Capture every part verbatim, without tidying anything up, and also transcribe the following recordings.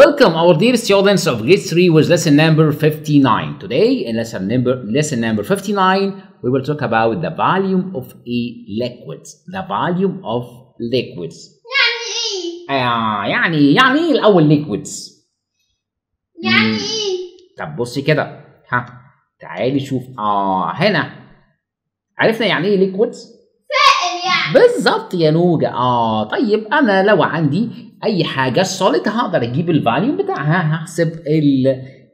Welcome our dear students of grade three with lesson number fifty-nine. Today in lesson number lesson number fifty-nine we will talk about the volume of a liquids. The volume of liquids. يعني ايه؟ آه يعني يعني ايه الأول liquids؟ يعني ايه؟ طب بصي كده، ها تعالي شوف. اه هنا عرفنا يعني ايه liquids؟ سائل يعني. بالظبط يا نوجة. اه طيب أنا لو عندي اي حاجه solid هقدر اجيب الفاليوم بتاعها، هحسب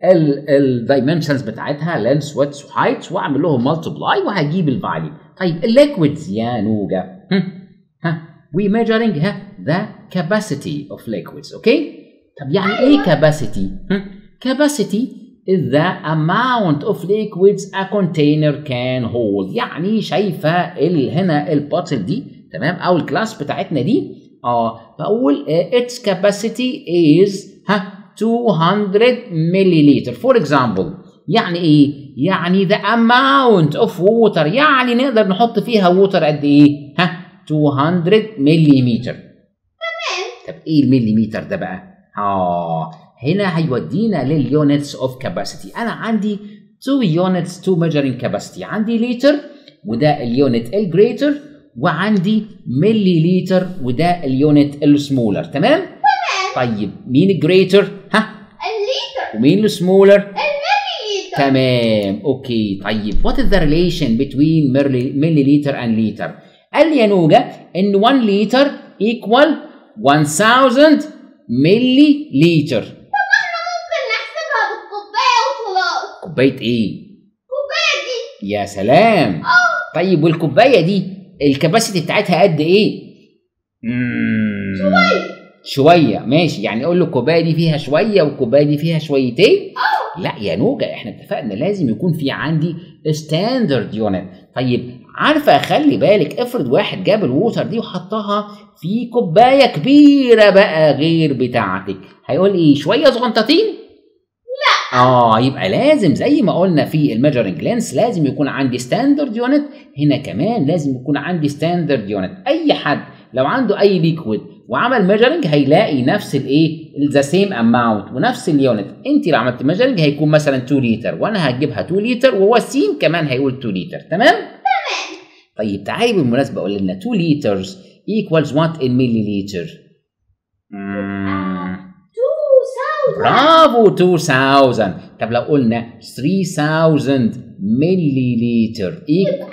الدايمنشنز بتاعتها length width height واعمل لهم multiply وهجيب الفاليوم. طيب الليكويدز يا نوجه، ها we measuring the capacity of liquids. اوكي طب يعني ايه capacity؟ capacity is the amount of liquids a container can hold. يعني شايفه هنا البوتل دي، تمام، او الكلاس بتاعتنا دي، اه بقول its capacity is ها two hundred milliliter for example. يعني ايه؟ يعني the amount of water، يعني نقدر نحط فيها ووتر قد ايه؟ ها two hundred مليمتر. تمام. طب ايه المليمتر ده بقى؟ اه هنا هيودينا لليونتس اوف كاباسيتي. انا عندي two units two measuring capacity، عندي لتر وده اليونت الجريتر، وعندي مليليتر وده اليونت السمولر. تمام؟ تمام. طيب مين الجريتر؟ ها؟ الليتر. ومين السمولر؟ المليليتر. تمام اوكي. طيب what is the relation between milliliter and liter؟ قال لي يا نوجة ان one liter equal one thousand milliliter. طب احنا ممكن نحسبها بالكوبايه وخلاص. كوبايه ايه؟ كوبايه دي. يا سلام. اه طيب والكوبايه دي الكباسيتي بتاعتها قد ايه؟ اممم شوية شوية. ماشي، يعني اقول له الكوباية دي فيها شوية والكوباية دي فيها شويتين؟ اه لا يا نوجة، احنا اتفقنا لازم يكون في عندي ستاندرد يونت. طيب عارفة، خلي بالك، افرض واحد جاب الووتر دي وحطها في كوباية كبيرة بقى غير بتاعتك، هيقول ايه؟ شوية صغنطتين؟ لا. اه يبقى لازم زي ما قلنا في الميجرنج لينس لازم يكون عندي ستاندرد يونت، هنا كمان لازم يكون عندي ستاندرد يونت. اي حد لو عنده اي ليكويد وعمل ميجرنج هيلاقي نفس الايه؟ ذا سيم اماونت ونفس اليونت. انت لو عملت ميجرنج هيكون مثلا اتنين لتر وانا هجيبها اتنين لتر وهو السين كمان هيقول اتنين لتر. تمام؟ تمام. طيب تعالي بالمناسبه قول لنا two liters equals what in milliliter؟ برافو two thousand. طب لو قلنا three thousand مليليتر يبقى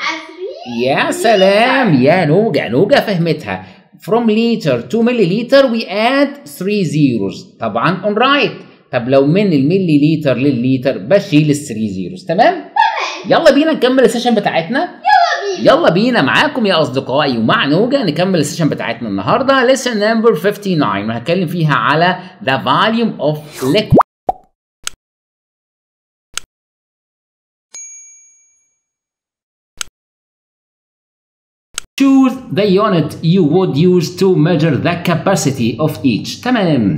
يا سلام يا نوجة. نوجة فهمتها. from liter to milliliter we add three zeros. طبعا on right. طب لو من المليليتر للليتر بشيل الثري زيروز. تمام؟ تمام. يلا بينا نكمل السيشن بتاعتنا. يلا بينا يلا بينا معاكم يا اصدقائي ومع نوجة نكمل السيشن بتاعتنا النهارده lesson number fifty-nine، وهتكلم فيها على the volume of liquid. Choose the unit you would use to measure the capacity of each. تمام.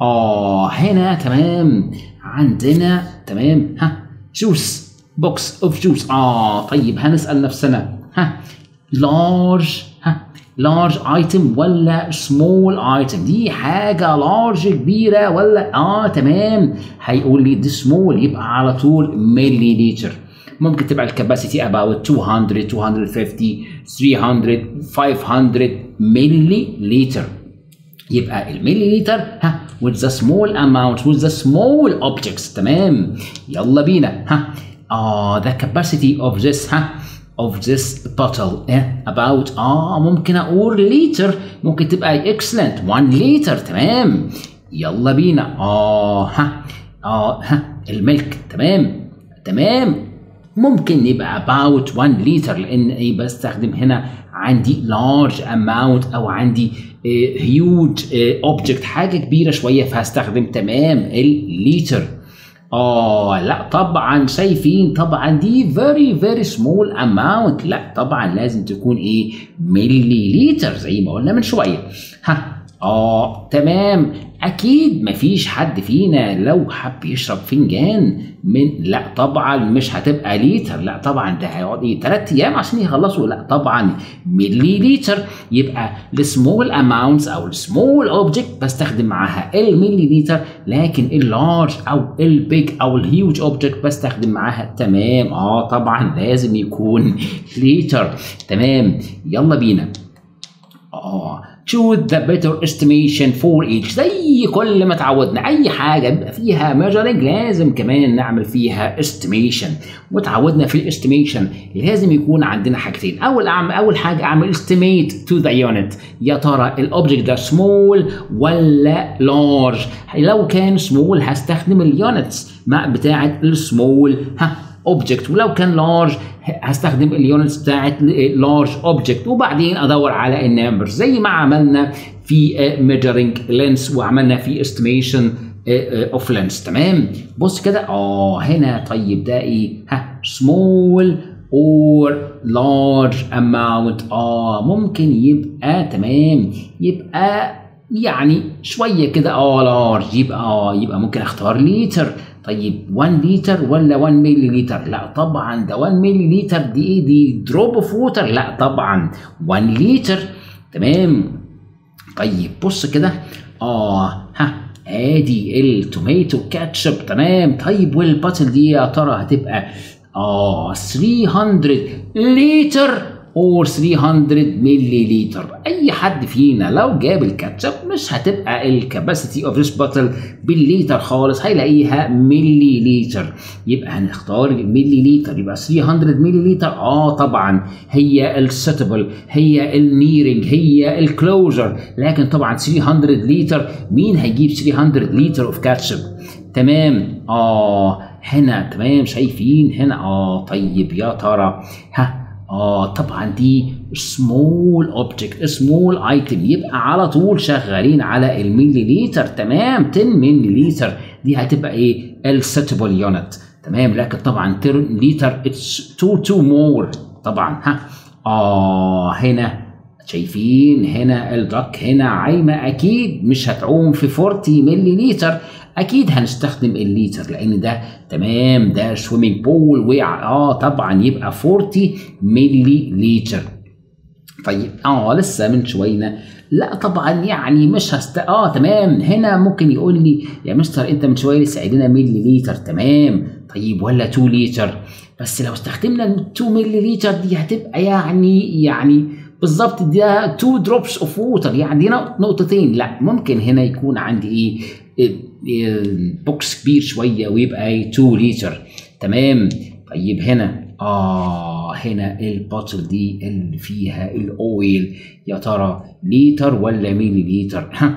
اه هنا تمام عندنا، تمام، ها juice box of juice. اه طيب هنسأل نفسنا، ها large، ها large item ولا small item؟ دي حاجة large كبيرة ولا اه تمام. هيقول لي دي small يبقى على طول مليليتر. ممكن تبقى الكباسيتي about two hundred two fifty three hundred five hundred مليليتر. يبقى المليليتر ها with the small amount with the small objects. تمام يلا بينا. ها اه the capacity of this ها of this bottle ها about اه ممكن اقول ليتر، ممكن تبقى excellent one liter. تمام يلا بينا. اه ها اه ها الملك. تمام تمام ممكن يبقى about one liter لان ايه؟ بستخدم هنا عندي large amount او عندي اه huge اه object، حاجه كبيره شويه، فهستخدم تمام الليتر. اه لا طبعا شايفين طبعا دي very very small amount، لا طبعا لازم تكون ايه؟ مليليتر زي ما قلنا من شويه. ها اه تمام. اكيد مفيش حد فينا لو حب يشرب فنجان من، لا طبعا مش هتبقى ليتر، لا طبعا ده هيقعد ايه ثلاث ايام عشان يخلصوا، لا طبعا ملي ليتر. يبقى السمول اماونتس او السمول اوبجكت بستخدم معاها الملي ليتر، لكن اللارج او البيج او الهيوج اوبجكت بستخدم معاها. تمام اه طبعا لازم يكون ليتر. تمام يلا بينا. اه choose the better estimation for each، زي كل ما اتعودنا اي حاجه بيبقى فيها measuring لازم كمان نعمل فيها estimation، وتعودنا في الاستيميشن لازم يكون عندنا حاجتين. اول أعمل اول حاجه اعمل estimate to the unit، يا ترى الاوبجكت ده small ولا large؟ لو كان small هستخدم اليونتس مع بتاعه السمول ها اوبجكت، ولو كان لارج هستخدم اليونتس بتاعت لارج اوبجكت، وبعدين ادور على النمبر زي ما عملنا في ميجرنج لينس وعملنا في استيميشن اوف لينس. تمام بص كده اه هنا. طيب ده ايه ها سمول اور لارج اماونت؟ اه ممكن يبقى تمام، يبقى يعني شويه كده اه لارج، يبقى اه يبقى ممكن اختار ليتر. طيب واحد لتر ولا واحد ملي لتر؟ لا طبعا ده واحد ملي لتر دي ايه دي دروب اوف ووتر، لا طبعا واحد لتر. تمام طيب بص كده اه ها ادي التوميتو كاتشب. تمام طيب والباتل دي يا ترى هتبقى اه ثلاثمية لتر أو ثلاثمية ملي لتر؟ أي حد فينا لو جاب الكاتشب مش هتبقى الكاباسيتي أوف ذيس باتل بالليتر خالص، هيلاقيها ملي لتر. يبقى هنختار الملي لتر، يبقى ثلاثمية ملي لتر آه طبعًا هي السيتبل، هي النيرنج، هي الكلوزر، لكن طبعًا ثلاثمية لتر مين هيجيب ثلاثمية لتر أوف كاتشب؟ تمام آه هنا. تمام شايفين هنا آه طيب يا ترى ها اه طبعا دي سمول اوبجكت سمول ايتم، يبقى على طول شغالين على الملي لتر. تمام عشرة ملي لتر دي هتبقى ايه السيتبل يونت. تمام لكن طبعا عشرة لتر اتس اتنين اتنين مور طبعا. ها اه هنا شايفين هنا الدك هنا عايمه، اكيد مش هتعوم في أربعين ملي لتر، اكيد هنستخدم الليتر لان ده تمام ده سويمنج بول وقع. اه طبعا يبقى أربعين ملي لتر. طيب اه لسه من شويه لا طبعا يعني مش هست اه تمام. هنا ممكن يقول لي يا مستر انت من شويه لسه قايل لنا ملي لتر، تمام طيب ولا اتنين لتر؟ بس لو استخدمنا اتنين ملي لتر دي هتبقى يعني يعني بالظبط ده اتنين drops of water، يعني نقطتين. لا ممكن هنا يكون عندي ايه بوكس كبير شويه ويبقى اتنين لتر. تمام طيب هنا اه هنا الباتل دي اللي فيها الاويل يا ترى لتر ولا ملي لتر؟ ها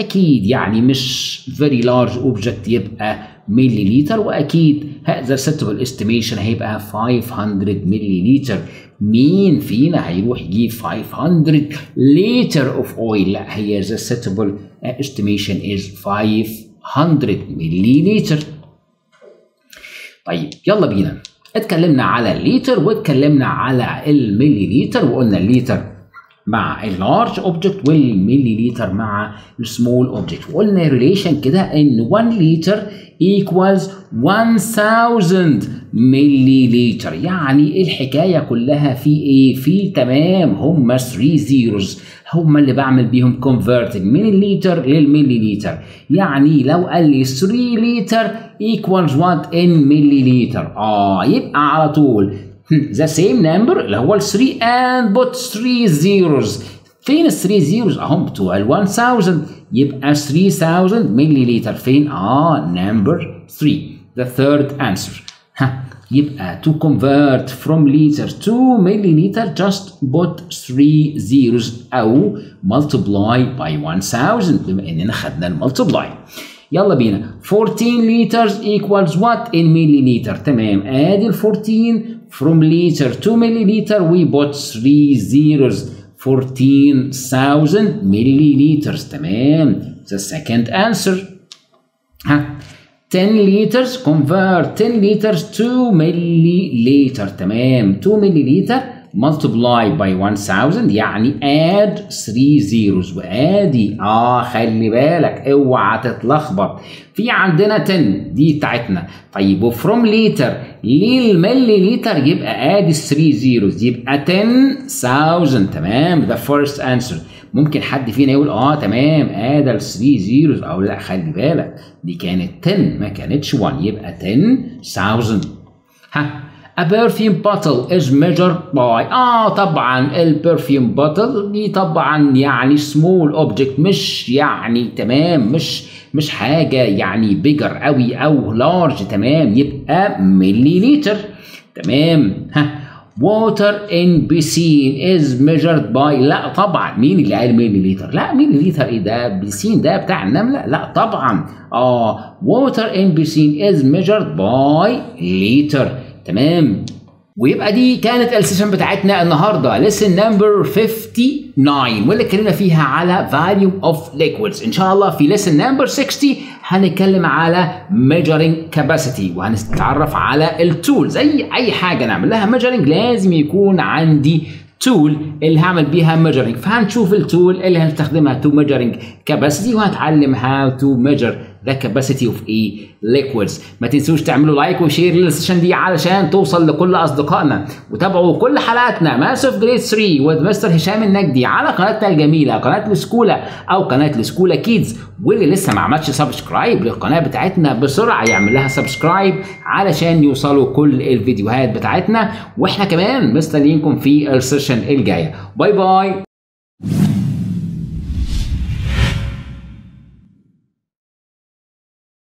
اكيد يعني مش very large object يبقى ملي لتر، واكيد هذا السيتبل استيميشن هيبقى خمسمية ملي لتر. مين فينا هيروح يجيب خمسمية لتر اوف اويل؟ لا هي ذا سيتبل استيميشن از خمسمية ملي لتر. طيب يلا بينا. اتكلمنا على الليتر واتكلمنا على الملي لتر، وقلنا الليتر مع اللارج اوبجكت والملي لتر مع السمول اوبجكت، وقلنا ريليشن كده ان واحد لتر equals ألف ملي لتر. يعني الحكايه كلها في ايه؟ في تمام هم ثلاثة زيروز هم اللي بعمل بيهم converting من الليتر للملي لتر. يعني لو قال لي ثلاثة لتر equals what in ملي لتر اه يبقى على طول the same number اللي هو ال ثلاثة and but ثلاثة zeros. فين ال ثلاثة zeros؟ اهم بتوع ال ألف، يبقى ثلاثة آلاف ملي لتر فين؟ اه number ثلاثة the third answer. ها يبقى to convert from liter to milliliter just put ثلاثة zeros او multiply by ألف بما اننا خدنا الملتبلاي. يلا بينا أربعتاشر liters equals what in milliliter. تمام ادي ال أربعتاشر from liter to milliliter we bought three zeros fourteen thousand milliliters. تمام the second answer. ها عشرة liters convert عشرة liters to milliliter. تمام عشرة milliliter multiply by one thousand يعني add three zeros. وادي اه خلي بالك اوعى تتلخبط، في عندنا عشرة دي بتاعتنا. طيب وفروم ليتر للملي ليتر يبقى ادي three zeros يبقى ten thousand. تمام، ده first answer. ممكن حد فينا يقول اه تمام ادي ال three zeros، او لا خلي بالك دي كانت عشرة ما كانتش واحد، يبقى ten thousand. ها A perfume bottle is measured by آه طبعا البرفيوم باتل دي طبعا يعني small object، مش يعني تمام مش مش حاجة يعني بيجر قوي أو لارج. تمام، يبقى مليليتر. تمام، ها water in piscine is measured by لا طبعا مين اللي قال مليليتر؟ لا مليليتر ايه ده؟ بيسين ده بتاع النملة؟ لا طبعا آه water in piscine is measured by liter. تمام، ويبقى دي كانت السيشن بتاعتنا النهارده ليسن نمبر تسعة وخمسين، واللي اتكلمنا فيها على فاليوم اوف ليكويدز. ان شاء الله في ليسن نمبر ستين هنتكلم على ميجرنج كاباسيتي، وهنتعرف على التول. زي اي حاجه نعمل لها ميجرنج لازم يكون عندي تول اللي هعمل بيها ميجرنج، فهنشوف التول اللي هنستخدمها تو ميجرنج كاباسيتي، وهنتعلم هاو تو ميجر ذا كاباسيتي اوف ايه ليكويدز. ما تنسوش تعملوا لايك وشير للسيشن دي علشان توصل لكل اصدقائنا، وتابعوا كل حلقاتنا ماس اوف جريد ثلاثة ومستر هشام النجدي على قناتنا الجميله قناه الاسكوله او قناه الاسكوله كيدز. واللي لسه ما عملش سبسكرايب للقناه بتاعتنا بسرعه يعمل لها سبسكرايب علشان يوصلوا كل الفيديوهات بتاعتنا، واحنا كمان مستنيينكم في السيشن الجايه. باي باي.